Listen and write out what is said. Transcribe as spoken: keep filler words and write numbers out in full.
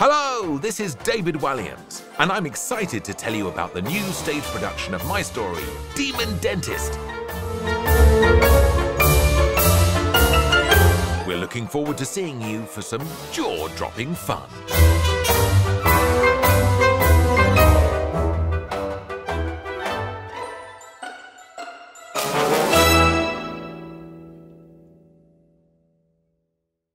Hello, this is David Walliams, and I'm excited to tell you about the new stage production of my story, Demon Dentist. We're looking forward to seeing you for some jaw-dropping fun.